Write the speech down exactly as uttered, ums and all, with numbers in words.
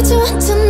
do to